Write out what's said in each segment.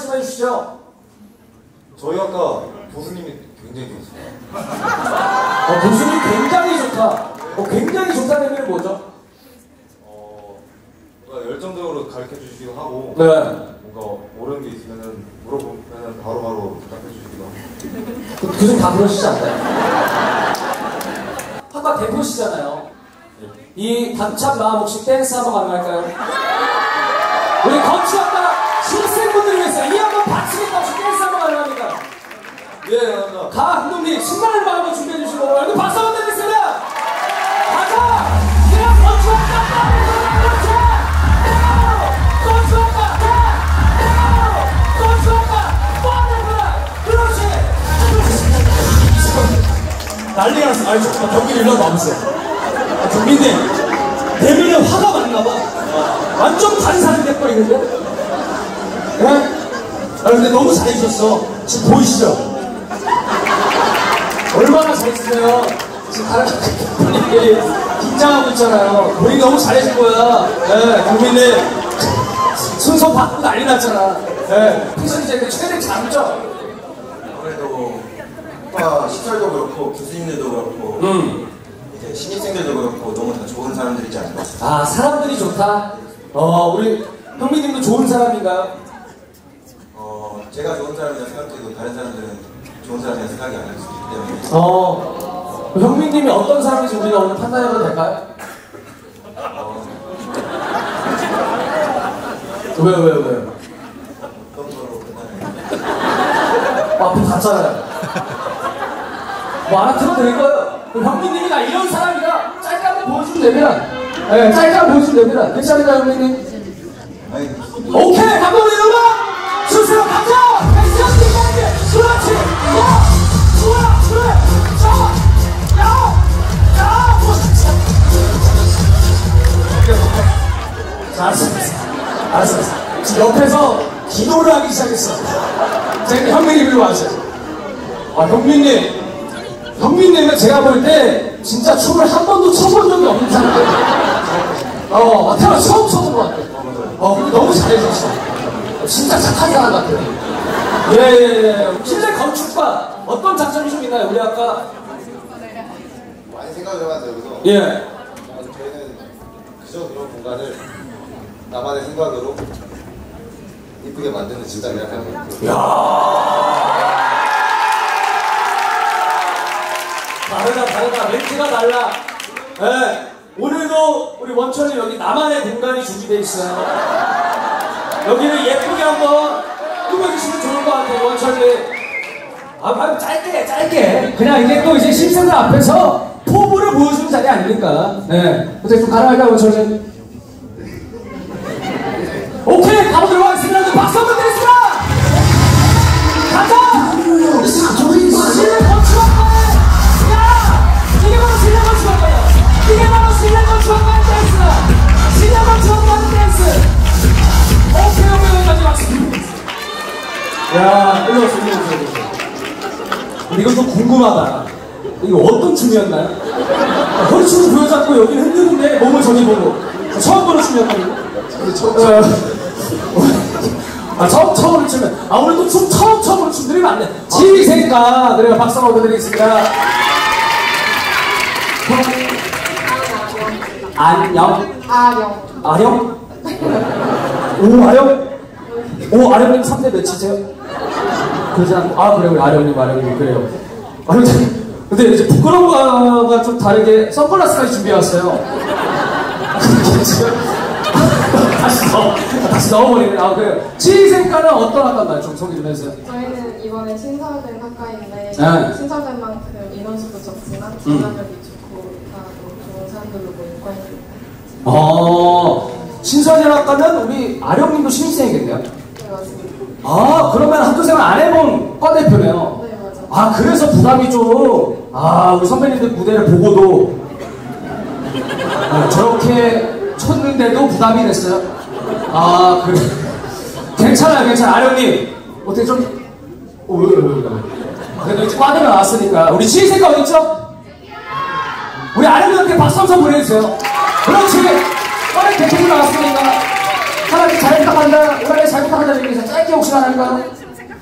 수가 있으죠? 저희 아까 교수님이 굉장히 좋으세요. 교수님 굉장히 좋다. 굉장히 좋다는 의미는 뭐죠? 열정적으로 가르쳐 주시기도 하고, 네. 뭔가 모르는 게 있으면 물어보면 바로바로 답해 주시기도 하고. 교수님 다 그러시지 않나요? 아까 대포시잖아요. 네. 이 단참 마음 혹시 댄스 한번 가능할까요? 우리 건치학과 신생분들 위해서 이 한번 바치겠다. 혹시 댄스 한번 가능합니까? 예, 감사합니다. 가, 감독님, 신나는 마음 한번 준비해 주시고, 오늘 박수 한번 드리겠습니다. 가자! 그냥 건치학과! 난리가 났어. 아니, 잠깐만, 경민이 일로 와보세요. 아, 경민이, 대민이 화가 많나봐. 완전 다른 사람 됐거든요. 예? 아, 근데 너무 잘해주셨어. 지금 보이시죠? 얼마나 잘했어요. 지금 다른 분들이 긴장하고 있잖아요. 우리 너무 잘해준 거야. 예, 경민이 순서 받고 난리 났잖아. 예. 그래서 이제 최대 장점. 아무래도 시설도 그렇고 교수님들도 그렇고 이제 신입생들도 그렇고 너무 다 좋은 사람들이지 않나. 아, 사람들이 좋다? 우리 형민님도 좋은 사람인가요? 제가 좋은 사람이라 생각해도 다른 사람들은 좋은 사람이라 생각이 안 할 수 있기 때문에. 형민님이 어떤 사람인지 우리가 오늘 판단해봐도 될까요? 왜요? 어떤 거로 판단해요? 앞에 닿잖아요. 뭐 하나 틀어드릴 거예요. 형님이 나 이런 사람이라 짧게 한번 보여주면 됩니다. 네, 짧게 한번 보여주면 됩니다. 괜찮으니까 형님. 오케이, 감독님 음악 주세요. 감자. 그렇지. 좋아. 그래. 자, 알았어. 지금 옆에서 기도를 하기 시작했어. 제가 형민이 이리로 와주세요. 아, 형민님. 형민님은 제가 볼 때 진짜 춤을 한 번도 춰본 적이 없는 사람이에요. 태어나 처음 춰본 것 같아요. 근데 너무 잘해줬어. 진짜 착한 사람 같아요. 예. 실내 건축과 어떤 장점이 좀 있나요? 우리 아까 많이 생각을 해봤는데 여기서. 예. 저희는 그저 그런 공간을 나만의 생각으로 이쁘게 만드는 진작이라 생각해요. 다르다. 멘트가 달라. 네. 오늘도 우리 원천이 여기 나만의 공간이 준비되어 있어요. 여기를 예쁘게 한번 꾸며주시면 좋을 것 같아요, 원천이. 짧게. 그냥 이게 또 이제 신생들 앞에서 포부를 보여주는 자리 아닙니까? 네. 어떻게 좀 가능할까요, 원천이? 오케이! 바로 들어가겠습니다. 박수 한번 드리겠습니다! 가자! 야, 근데 이거 좀 궁금하다. 이거 어떤 춤이었나요? 허리춤을 보여잡고 여기를 흔드는데 몸을 저기 보고. 처음 보는 춤이었나요? 처음 춤이요. 오늘도 춤 처음 춤들이면 안 돼. 지휘세니까. 그래요. 박수 한번 보내드리겠습니다. 아령? 오, 아령? 오, 아령님 3대 몇이세요? 그러지 않고. 아, 그래요. 아령님 그래요. 근데 이제 부끄러운 거가 좀 다르게 선글라스까지 준비해왔어요. 다시 넣어버리네. 그래요. 지휘생과는 어떤 학과인가요? 좀 소개 좀 해주세요. 저희는 이번에 신설된 학과인데, 네. 신설된 만큼 인원수도 적지만 전화력이 좋고 다 좋은 사람들로 모인 과입니다. 신설된 학과는 우리 아령님도 신입생이겠네요. 그러면 학교생활 안 해본 과대표네요. 네, 맞아요. 그래서 부담이 좀, 우리 선배님들 무대를 보고도 저렇게 쳤는데도 부담이 됐어요. 그래. 괜찮아요. 아령님. 어떻게 좀, 그래도 이제 과대로 나왔으니까. 우리 지휘생과 어딨죠? 우리 아령님한테 박수 한번 보내주세요. 그렇지. 과대 대표로 나왔으니까. 하나님 잘 부탁한다. 오라에 잘 부탁한다. 하자는 얘기에서 짧게 혹시 안 할까요?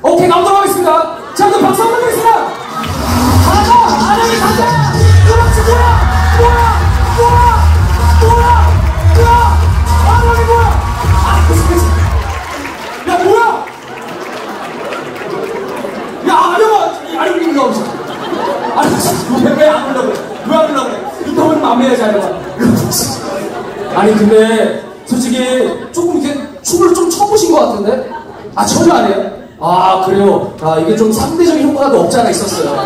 오케이, 감동하겠습니다. 자, 그럼 박수 한번 보겠습니다. 가자! 아름이 가자! 그렇지, 뭐야! 아름이 뭐야! 아, 그치, 그치. 야, 뭐야! 야, 아름아! 아름이 이거 없어. 아름이 왜 안 하려고 그래? 왜 안 하려고 그래? 인터뷰는 맘매야지, 아름아. 아니, 근데 솔직히 조금 이렇게 춤을 좀 쳐보신 것 같은데? 아, 전혀 아니에요? 아, 그래요? 아, 이게 좀 상대적인 효과가 없지 않아 있었어요.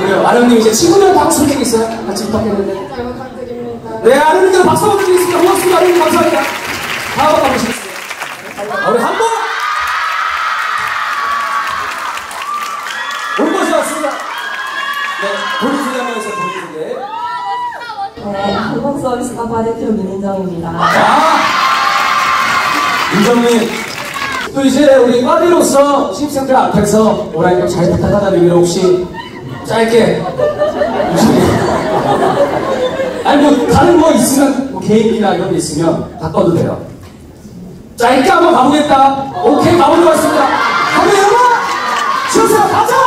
그래요. 아름님 이제 친구들한테 하고 싶은 얘기 있어요? 같이 부탁했는데. 잘 부탁드립니다. 네, 아름님께서 박수 한번 드리겠습니다. 고맙습니다. 아름님 감사합니다. 다음으로 가보시겠습니다. 우리 한 번! 올 것이 왔습니다. 네, 본인 소개하면서 본인인데. 네, 항공서비스 카파대표 민정입니다. 민정님, 또 이제 우리 파비로서 신입생들 앞에서 오라이걸 잘 부탁하다는 의미로 혹시 짧게 아니 뭐 다른 거 있으면 뭐 개인기나 이런 게 있으면 바꿔도 돼요. 짧게 한번 가보겠다. 오케이, 가보도록 하겠습니다. 한번 해봐! 주세요! 가자!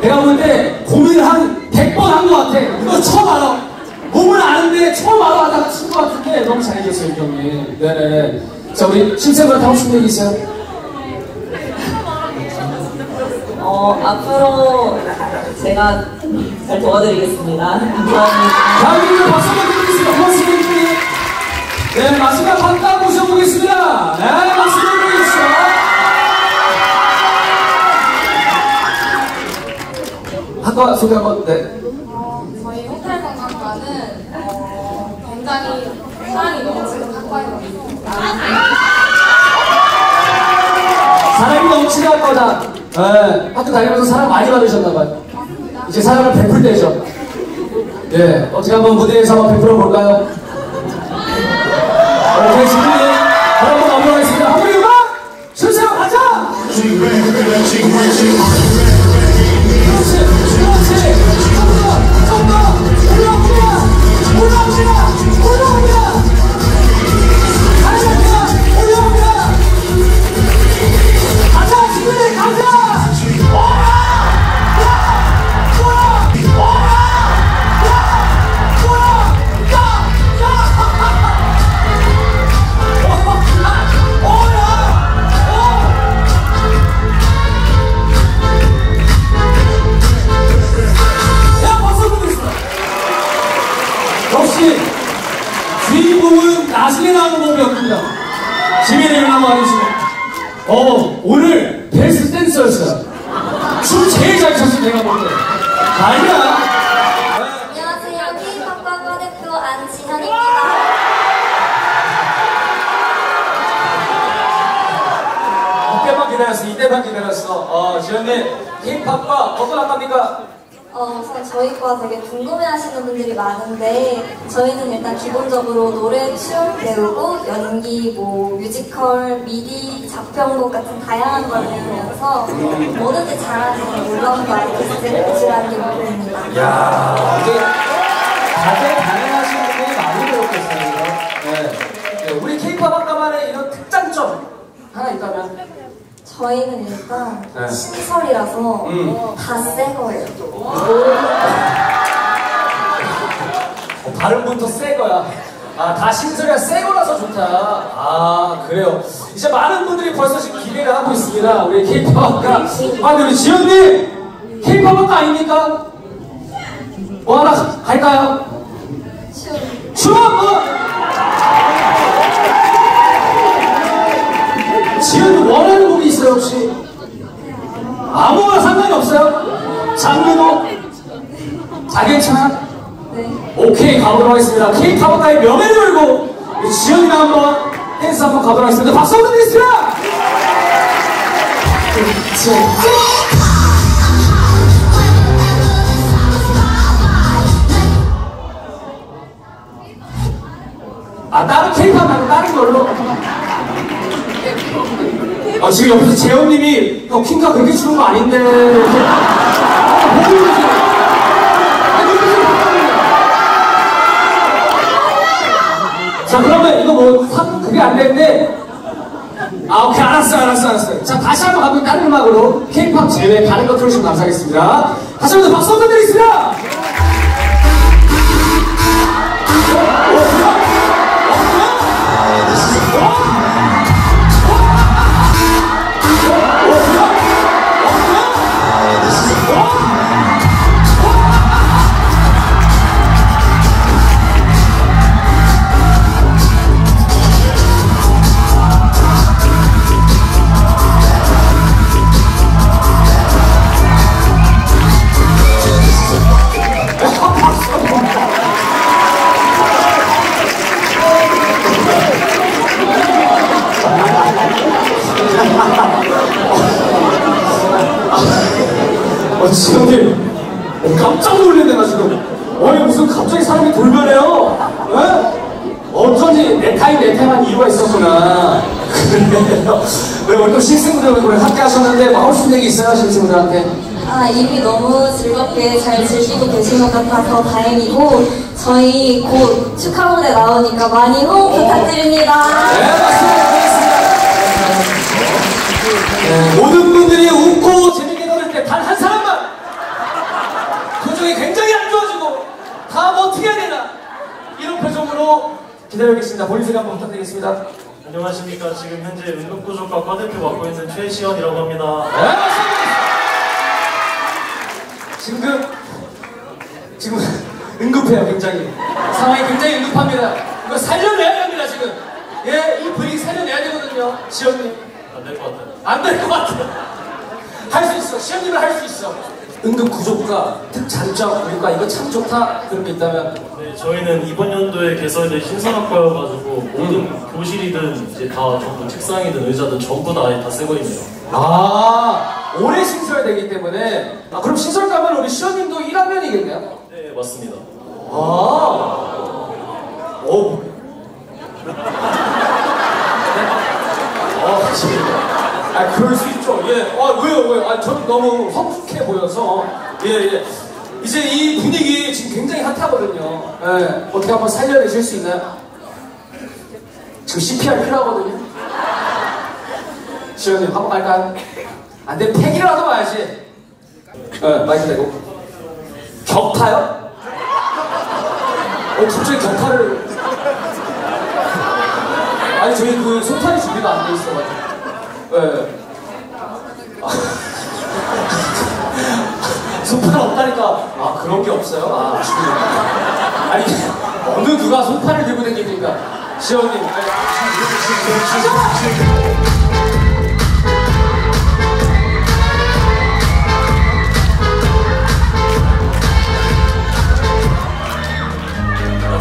내가 보는데 고민을 한 100번 한 것 같아. 이거 처음 알아. 몸을 아는데 처음 알아 하다가 친 것 같은데 너무 잘해줬어요, 형님. 네네. 자, 우리 신세분한테 하고 싶은 얘기 있어요? 앞으로 제가 잘 도와드리겠습니다. 감사합니다. 다음으로 박수 한번 드리겠습니다. 고맙습니다, 형님. 네, 마지막 반짝 모셔보겠습니다. 네, 박수. 한번 소개 한번. 네. 저희 호텔 관광과는 굉장히 사랑이 넘치는 관광입니다. 사랑이 넘치는 거다. 네. 학교 다니면서 사랑 많이 받으셨나봐요. 이제 사랑을 베풀 때죠. 예, 어떻게 한번 무대에서 한번 베풀어 볼까요? 오케이, 지금은 바로 한번 넘어가겠습니다. 한번 해봐. 출세로 가자. 주인공은 나중에 나오는 법이 없습니다. 지민이 한번 해주시고. 오늘 베스트 댄서였어요. 춤 제일 잘 췄어, 내가 볼 때. 아니야. 안녕하세요. KPOP 대표 안지현입니다. 이때만 기다렸어, 이때만 기다렸어. 지현님, KPOP과 어떤 학과입니까? 우선 저희과 되게 궁금해하시는 분들이 많은데 저희는 일단 기본적으로 노래, 춤 배우고 연기, 뭐 뮤지컬, 미디, 자편곡 같은 다양한 걸 배우면서 뭐든지 잘하는 놀라운 아티스트를 배출하는 게 목표입니다. 이야, 이제 다들 가능하신 분들이 많이 배웠겠어요. 네, 우리 K-POP 학과만의 이런 특장점 하나 있다면? 저희는 일단 네. 신설이라서 다 새 거예요. 다른 분도 새 거야. 아, 다 신설이야. 새 거라서 좋다. 아, 그래요. 이제 많은 분들이 벌써 지금 기대를 하고 있습니다. 우리 K-POP 학과. 아, 우리 지현님! K-POP 학과 아닙니까? 뭐 하나 갈까요? 춤 한번! 지현이 원하는 곡이 있어요, 혹시? 아무거나 상관이 없어요? 장르도? 다 괜찮아? 네. 오케이, 가보도록 하겠습니다. K-POP 학과의 명예를 걸고 지현이랑 한번 댄스 한번 가보도록 하겠습니다. 박수 한번 드리겠습니다! 아, 다른 K-POP 말고 다른 걸로. 아, 지금 옆에서 재현님이 형 퀸가 그렇게 주는 거 아닌데. 자, 그러면 이거 뭐 그게 안 되는데. 아, 오케이, 알았어. 자, 다시 한번 가면 다른 음악으로 K-POP 제외 다른 거 들어주시면 감사하겠습니다. 다시 한번 박수 한번 드리겠습니다. 지성님, 깜짝 놀랐네, 나 지금. 아니, 무슨 갑자기 사람이 돌변해요? 에? 어쩐지 내 타임 한 이유가 있었구나. 그래요. 왜 오늘 또 신승분들하고 함께 하셨는데, 뭐 하신 얘기 있어요, 신승분들한테? 아, 이미 너무 즐겁게 잘 즐기고 계신 것 같아서 다행이고, 저희 곧 축하 무대 나오니까 많이 호응 부탁드립니다. 네, 맞습니다. 네, 모든 분들이 웃고 재밌게 놀을 때 단 한 사람! 굉장히 안 좋아지고 다음 어떻게 해야 되나 이런 표정으로 기다리겠습니다. 본인 소개 한번 부탁드리겠습니다. 안녕하십니까. 지금 현재 운동구조과 과대표 맡고 있는 최시현이라고 합니다. 네, 맞습니다. 지금 응급해요. 굉장히 상황이 굉장히 응급합니다. 이거 살려내야 됩니다. 지금 예, 이 분위기 살려내야 되거든요. 시현님 안 될 것 같아요. 안 될 것 같아요. 할 수 있어. 시현님은 할 수 있어. 응급구조과, 특장점, 우리과 이거 참 좋다 그런 게 있다면? 네, 저희는 이번 연도에 개설된 신선학과여가지고 모든 교실이든 이제 다 전부 책상이든 의자든 전부 다 새거 있네요. 아, 올해 신설되기 때문에. 아, 그럼 신설 가면 우리 시원님도 1학년이겠네요? 네, 맞습니다. 아, 오. 아, 진짜. 아, 그럴 수 있죠. 예. 아, 왜요? 아, 저는 너무 험숙해 보여서. 예. 이제 이 분위기 지금 굉장히 핫하거든요. 예. 어떻게 한번 살려내실 수 있나요? 지금 CPR 필요하거든요. 시현님, 한번 갈까요? 안 돼, 팩이라도 와야지. 예, 마이크 대고. 격타요? 갑자기 격타를. 아니, 저희 그 소탄이 준비가 안 돼 있어가지고. 네. 소파가 없다니까. 아, 그런 게 없어요? 아, 지금. 아니, 어느 누가 소파를 들고 다니니까. 시원님. 아,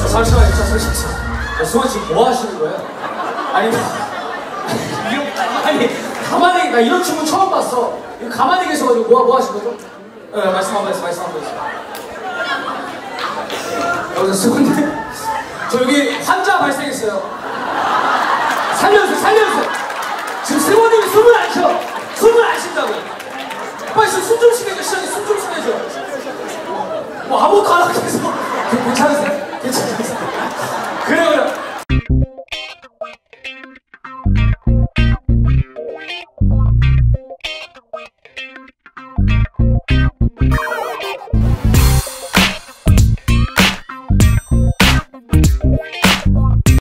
잠시만요. 수원 씨 뭐 하시는 거예요? 아니, 가만히, 나 이런 친구 처음 봤어. 가만히 계셔가지고 뭐 하신 거죠? 예, 네, 말씀 한번 해주세요. 여기서 수건님, 저 여기 환자 발생했어요. 살려주세요. 지금 세원님이 숨을 안 쉰다고. 빨리 숨 좀 쉬게 해줘, 시원이 숨 좀 쉬게 해줘. 뭐 아무것도 안 하고 계속. 괜찮으세요?